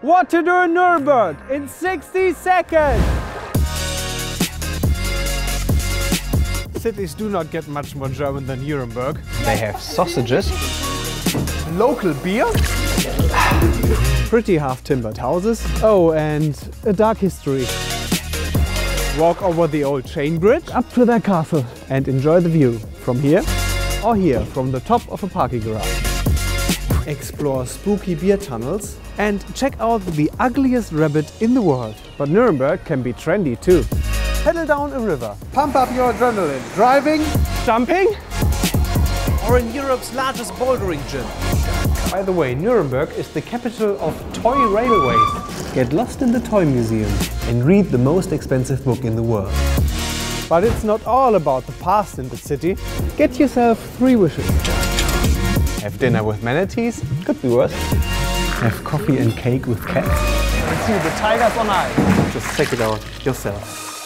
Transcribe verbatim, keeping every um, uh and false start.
What to do in Nuremberg in sixty seconds! Cities do not get much more German than Nuremberg. They have sausages, local beer, pretty half-timbered houses, oh, and a dark history. Walk over the old chain bridge up to their castle and enjoy the view from here or here from the top of a parking garage. Explore spooky beer tunnels and check out the ugliest rabbit in the world. But Nuremberg can be trendy too. Pedal down a river, pump up your adrenaline, driving, jumping, or in Europe's largest bouldering gym. By the way, Nuremberg is the capital of toy railways. Get lost in the toy museum and read the most expensive book in the world. But it's not all about the past in the city. Get yourself three wishes. Have dinner with manatees, could be worse. Have coffee and cake with cats. And see the tigers on ice. Just check it out yourself.